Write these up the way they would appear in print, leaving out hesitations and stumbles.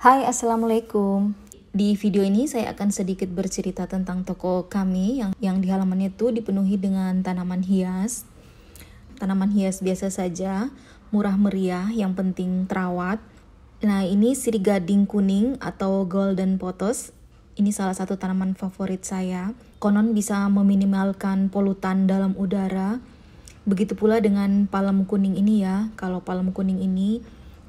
Hai, assalamualaikum. Di video ini saya akan sedikit bercerita tentang toko kami yang di halaman itu dipenuhi dengan tanaman hias. Tanaman hias biasa saja, murah meriah, yang penting terawat. Nah, ini sirih gading kuning atau golden pothos. Ini salah satu tanaman favorit saya. Konon bisa meminimalkan polutan dalam udara. Begitu pula dengan palem kuning ini ya. Kalau palem kuning ini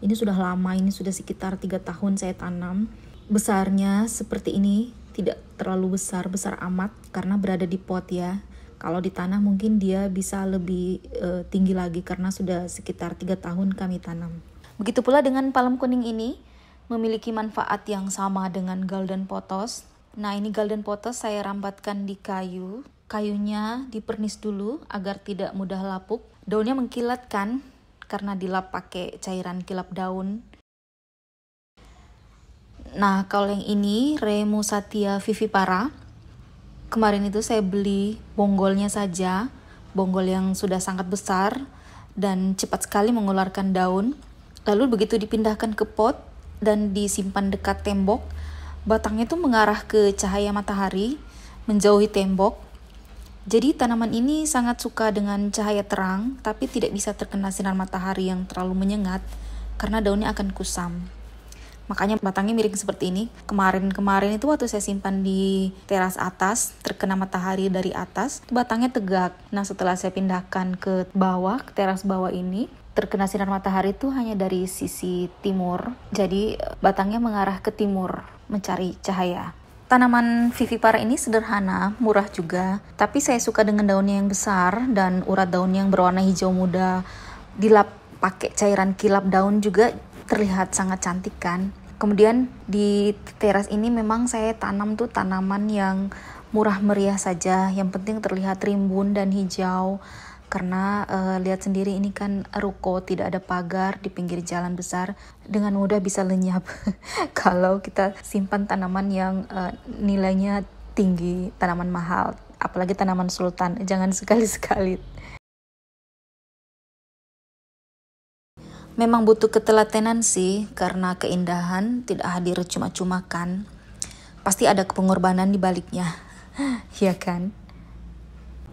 sudah lama, ini sudah sekitar 3 tahun saya tanam. Besarnya seperti ini, tidak terlalu besar amat karena berada di pot ya. Kalau di tanah mungkin dia bisa lebih tinggi lagi karena sudah sekitar 3 tahun kami tanam. Begitu pula dengan palem kuning ini, memiliki manfaat yang sama dengan golden pothos. Nah, ini golden pothos saya rambatkan di kayu. Kayunya dipernis dulu agar tidak mudah lapuk. Daunnya mengkilat kan? Karena dilap pakai cairan kilap daun. Nah, kalau yang ini Remusatia vivipara. Kemarin itu saya beli bonggolnya saja, bonggol yang sudah sangat besar dan cepat sekali mengeluarkan daun. Lalu begitu dipindahkan ke pot dan disimpan dekat tembok, batangnya itu mengarah ke cahaya matahari, menjauhi tembok. Jadi tanaman ini sangat suka dengan cahaya terang, tapi tidak bisa terkena sinar matahari yang terlalu menyengat, karena daunnya akan kusam. Makanya batangnya miring seperti ini. Kemarin itu waktu saya simpan di teras atas, terkena matahari dari atas, batangnya tegak. Nah, setelah saya pindahkan ke bawah, ke teras bawah ini, terkena sinar matahari itu hanya dari sisi timur. Jadi batangnya mengarah ke timur, mencari cahaya. Tanaman vivipara ini sederhana, murah juga, tapi saya suka dengan daunnya yang besar dan urat daun yang berwarna hijau muda. Dilap pakai cairan kilap daun juga terlihat sangat cantik kan. Kemudian di teras ini memang saya tanam tuh tanaman yang murah meriah saja, yang penting terlihat rimbun dan hijau. Karena lihat sendiri ini kan ruko, tidak ada pagar, di pinggir jalan besar, dengan mudah bisa lenyap kalau kita simpan tanaman yang nilainya tinggi, tanaman mahal, apalagi tanaman sultan, jangan sekali-sekali. Memang butuh ketelatenan sih, karena keindahan tidak hadir cuma-cuma kan, pasti ada pengorbanan di baliknya, ya kan?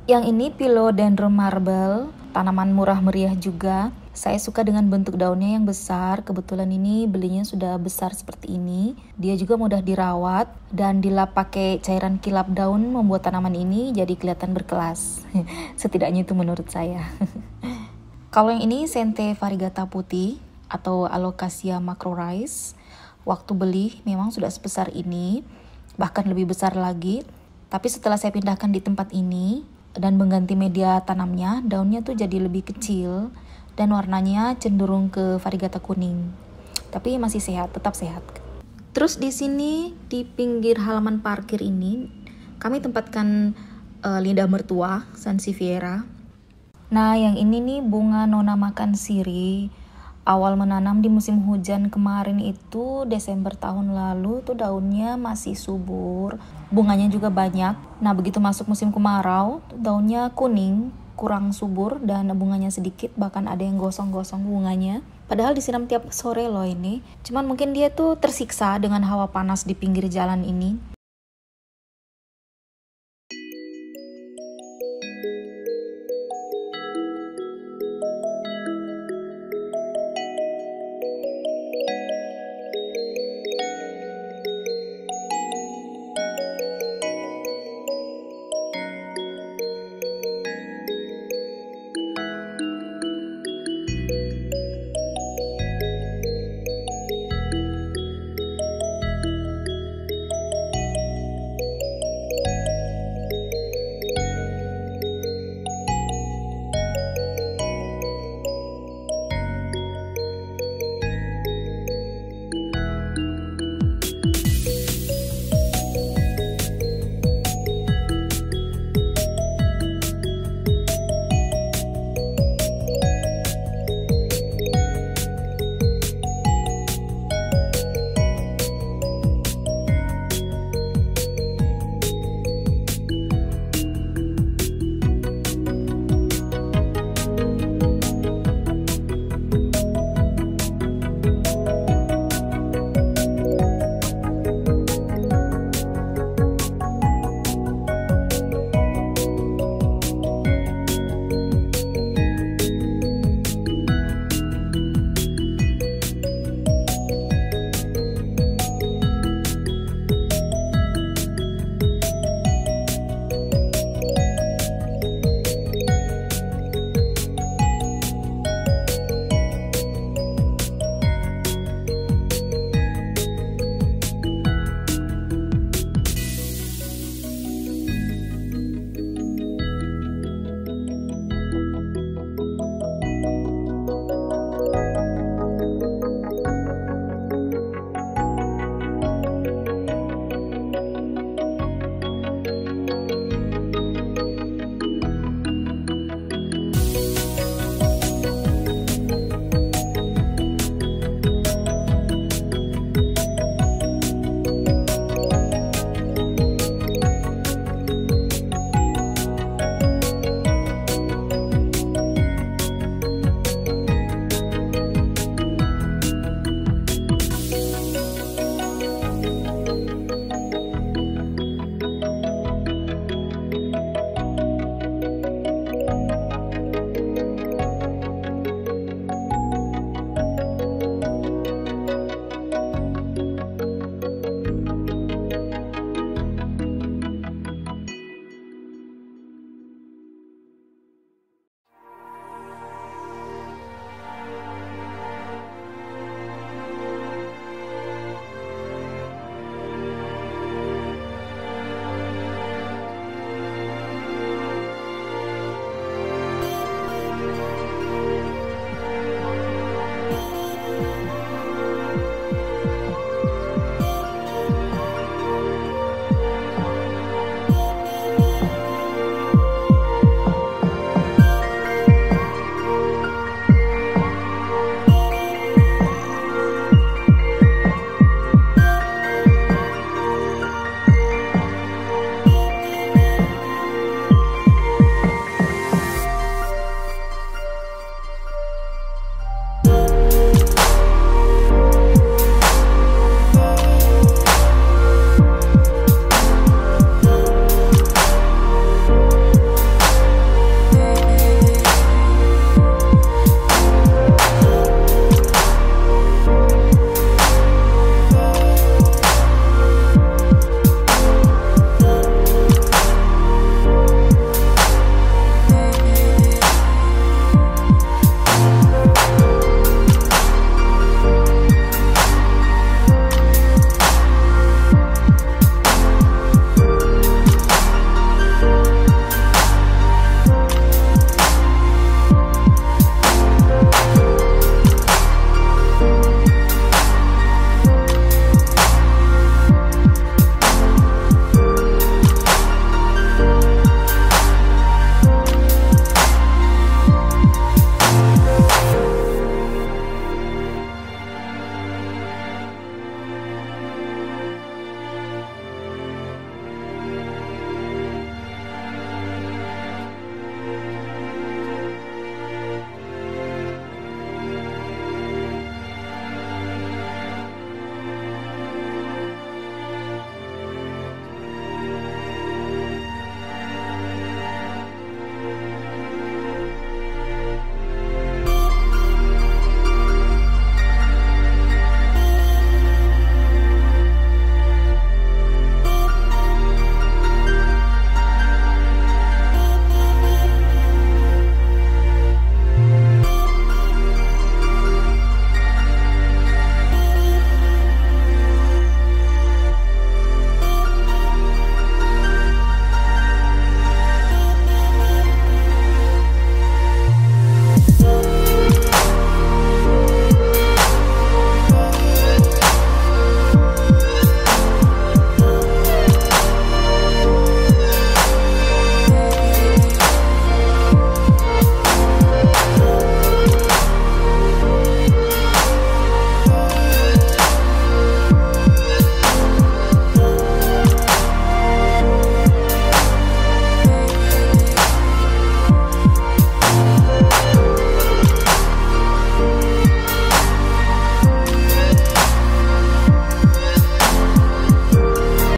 Yang ini Philodendron Marble, tanaman murah meriah juga. Saya suka dengan bentuk daunnya yang besar, kebetulan ini belinya sudah besar seperti ini. Dia juga mudah dirawat dan dilap pakai cairan kilap daun membuat tanaman ini jadi kelihatan berkelas. Setidaknya itu menurut saya. Kalau yang ini Sente Varigata Putih atau Alocasia Macrorhiza. Waktu beli memang sudah sebesar ini, bahkan lebih besar lagi. Tapi setelah saya pindahkan di tempat ini dan mengganti media tanamnya, daunnya tuh jadi lebih kecil dan warnanya cenderung ke varigata kuning. Tapi masih sehat, tetap sehat. Terus di sini di pinggir halaman parkir ini kami tempatkan lidah mertua Sansevieria. Nah, yang ini nih bunga nona makan sirih. Awal menanam di musim hujan kemarin itu Desember tahun lalu, tuh daunnya masih subur, bunganya juga banyak. Nah, begitu masuk musim kemarau, daunnya kuning, kurang subur dan bunganya sedikit, bahkan ada yang gosong-gosong bunganya. Padahal disiram tiap sore loh ini. Cuman mungkin dia tuh tersiksa dengan hawa panas di pinggir jalan ini.